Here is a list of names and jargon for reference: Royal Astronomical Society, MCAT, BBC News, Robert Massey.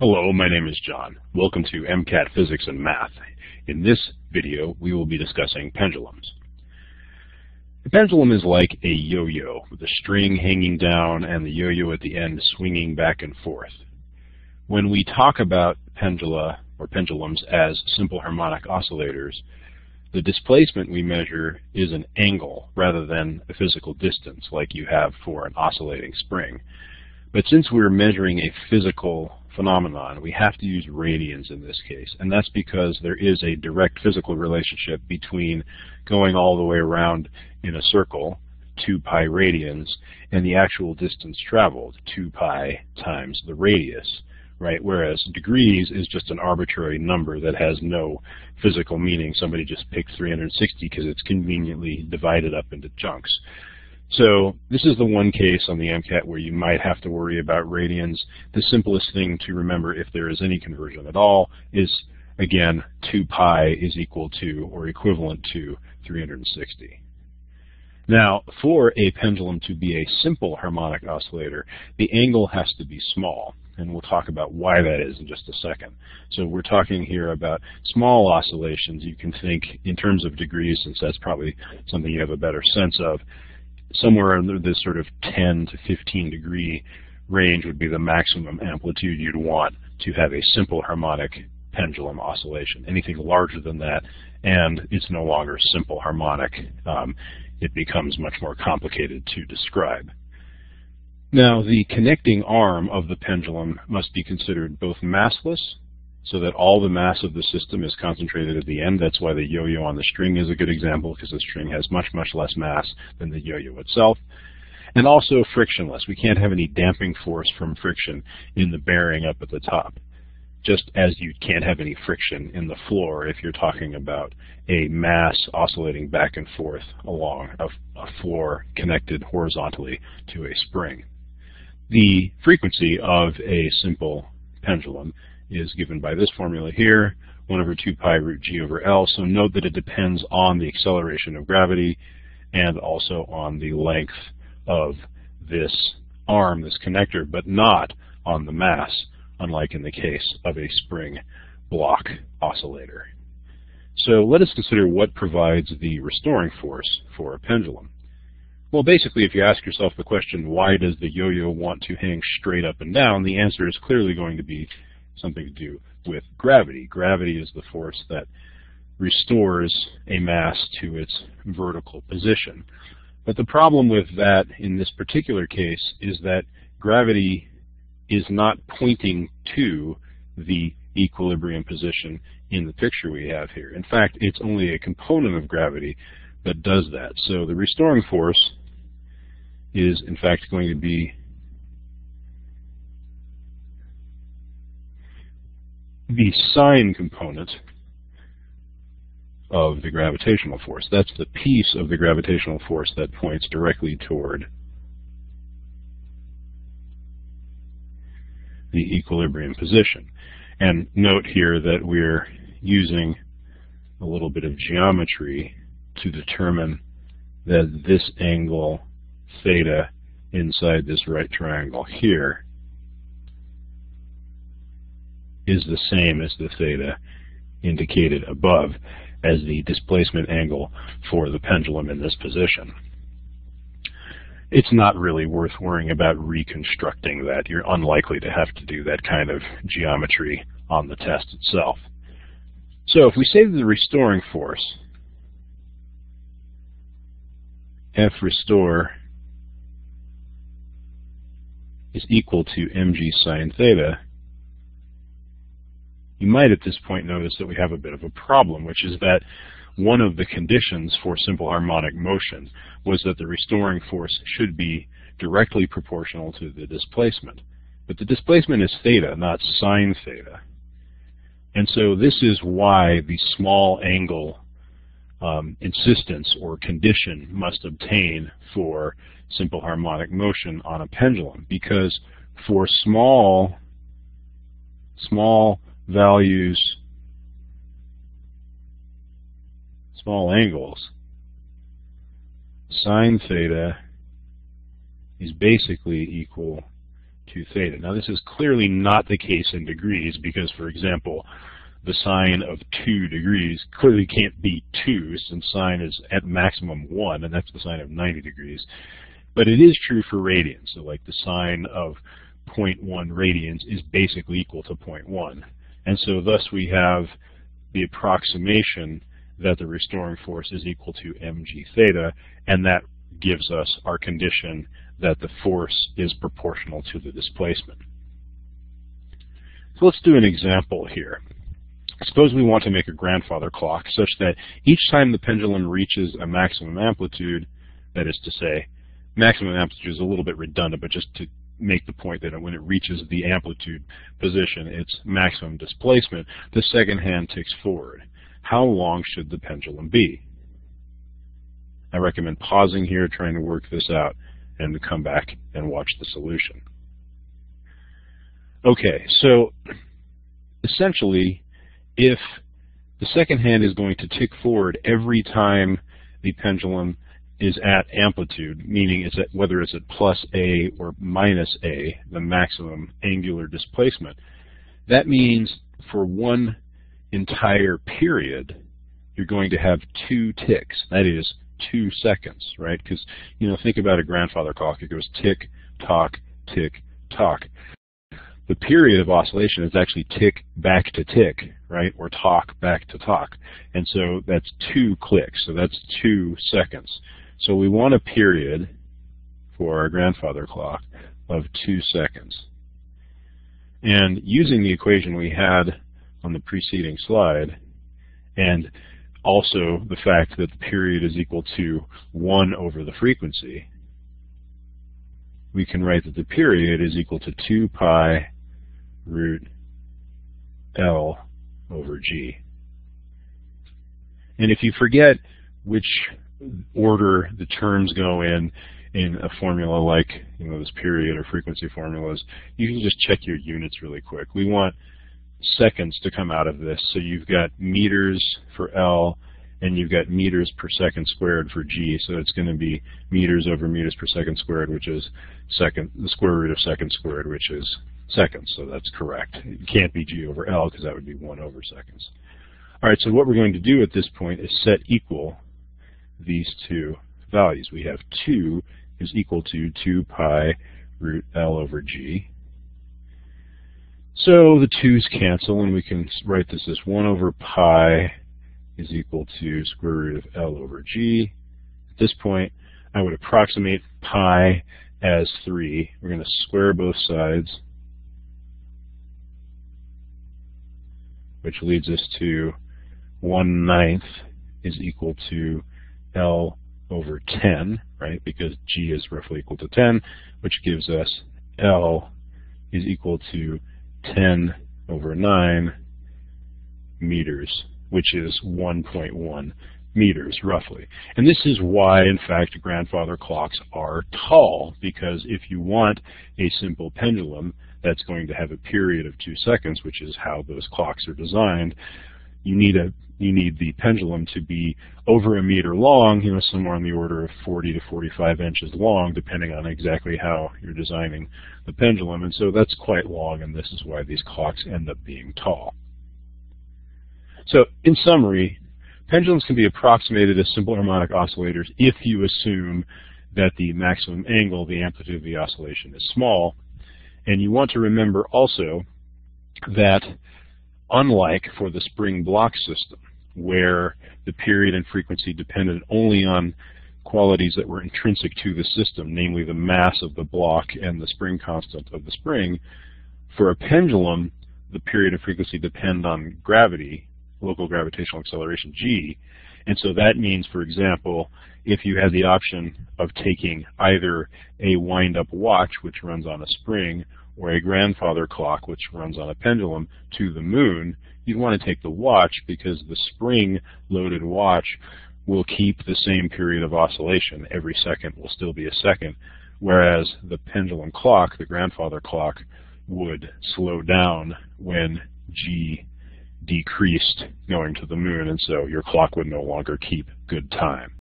Hello, my name is John. Welcome to MCAT Physics and Math. In this video, we will be discussing pendulums. A pendulum is like a yo-yo with a string hanging down and the yo-yo at the end swinging back and forth. When we talk about pendula or pendulums as simple harmonic oscillators, the displacement we measure is an angle rather than a physical distance like you have for an oscillating spring. But since we're measuring a physical phenomenon, we have to use radians in this case, and that's because there is a direct physical relationship between going all the way around in a circle, 2 pi radians, and the actual distance traveled, 2 pi times the radius, right? Whereas degrees is just an arbitrary number that has no physical meaning. Somebody just picked 360 because it's conveniently divided up into chunks. So this is the one case on the MCAT where you might have to worry about radians. The simplest thing to remember, if there is any conversion at all, is, again, 2 pi is equal to or equivalent to 360. Now, for a pendulum to be a simple harmonic oscillator, the angle has to be small, and we'll talk about why that is in just a second. So we're talking here about small oscillations. You can think in terms of degrees, since that's probably something you have a better sense of. Somewhere in this sort of 10 to 15 degree range would be the maximum amplitude you'd want to have a simple harmonic pendulum oscillation. Anything larger than that, and it's no longer simple harmonic. It becomes much more complicated to describe. Now, the connecting arm of the pendulum must be considered both massless, so that all the mass of the system is concentrated at the end. That's why the yo-yo on the string is a good example, because the string has much, much less mass than the yo-yo itself. And also frictionless. We can't have any damping force from friction in the bearing up at the top, just as you can't have any friction in the floor if you're talking about a mass oscillating back and forth along a floor connected horizontally to a spring. The frequency of a simple pendulum is given by this formula here, 1 over 2 pi root g over L. So note that it depends on the acceleration of gravity and also on the length of this arm, this connector, but not on the mass, unlike in the case of a spring block oscillator. So let us consider what provides the restoring force for a pendulum. Well, basically, if you ask yourself the question, why does the yo-yo want to hang straight up and down, the answer is clearly going to be something to do with gravity. Gravity is the force that restores a mass to its vertical position. But the problem with that in this particular case is that gravity is not pointing to the equilibrium position in the picture we have here. In fact, it's only a component of gravity that does that. So the restoring force is, in fact, going to be the sine component of the gravitational force. That's the piece of the gravitational force that points directly toward the equilibrium position. And note here that we're using a little bit of geometry to determine that this angle theta inside this right triangle here is the same as the theta indicated above as the displacement angle for the pendulum in this position. It's not really worth worrying about reconstructing that. You're unlikely to have to do that kind of geometry on the test itself. So if we say that the restoring force, F restore, is equal to mg sine theta, you might at this point notice that we have a bit of a problem, which is that one of the conditions for simple harmonic motion was that the restoring force should be directly proportional to the displacement. But the displacement is theta, not sine theta. And so this is why the small angle insistence or condition must obtain for simple harmonic motion on a pendulum, because for small values, small angles, sine theta is basically equal 2 theta. Now this is clearly not the case in degrees because, for example, the sine of 2 degrees clearly can't be 2 since sine is at maximum 1, and that's the sine of 90 degrees. But it is true for radians. So like the sine of 0.1 radians is basically equal to 0.1. And so thus we have the approximation that the restoring force is equal to mg theta, and that gives us our condition that the force is proportional to the displacement. So let's do an example here. Suppose we want to make a grandfather clock such that each time the pendulum reaches a maximum amplitude, that is to say, maximum amplitude is a little bit redundant, but just to make the point that when it reaches the amplitude position, its maximum displacement, the second hand ticks forward. How long should the pendulum be? I recommend pausing here, trying to work this out, and to come back and watch the solution. Okay, so essentially, if the second hand is going to tick forward every time the pendulum is at amplitude, meaning it's at, whether it's at plus A or minus A, the maximum angular displacement, that means for one entire period, you're going to have 2 ticks. That is 2 seconds, right? Because, you know, think about a grandfather clock. It goes tick, tock, tick, tock. The period of oscillation is actually tick back to tick, right, or tock back to tock. And so that's 2 clicks, so that's 2 seconds. So we want a period for our grandfather clock of 2 seconds. And using the equation we had on the preceding slide, and also the fact that the period is equal to 1 over the frequency, we can write that the period is equal to 2 pi root L over G. And if you forget which order the terms go in a formula like, you know, this period or frequency formulas, you can just check your units really quick. We want seconds to come out of this, so you've got meters for L, and you've got meters per second squared for G, so it's going to be meters over meters per second squared, which is the square root of second squared, which is seconds, so that's correct. It can't be G over L because that would be 1 over seconds. All right, so what we're going to do at this point is set equal these 2 values. We have 2 is equal to 2 pi root L over G. So the 2's cancel, and we can write this as 1 over pi is equal to square root of L over G. At this point, I would approximate pi as 3. We're going to square both sides, which leads us to 1/9 is equal to L over 10, right? Because G is roughly equal to 10, which gives us L is equal to 10 over 9 meters, which is 1.1 meters, roughly. And this is why, in fact, grandfather clocks are tall, because if you want a simple pendulum that's going to have a period of 2 seconds, which is how those clocks are designed, you need the pendulum to be over a meter long, you know, somewhere on the order of 40 to 45 inches long, depending on exactly how you're designing the pendulum. And so that's quite long, and this is why these clocks end up being tall. So in summary, pendulums can be approximated as simple harmonic oscillators if you assume that the maximum angle, the amplitude of the oscillation, is small. And you want to remember also that unlike for the spring block system, where the period and frequency depended only on qualities that were intrinsic to the system, namely the mass of the block and the spring constant of the spring, for a pendulum, the period and frequency depend on gravity, local gravitational acceleration, G. And so that means, for example, if you had the option of taking either a wind-up watch, which runs on a spring, or a grandfather clock, which runs on a pendulum, to the moon, you'd want to take the watch because the spring-loaded watch will keep the same period of oscillation. Every second will still be a second, whereas the pendulum clock, the grandfather clock, would slow down when G decreased going to the moon, and so your clock would no longer keep good time.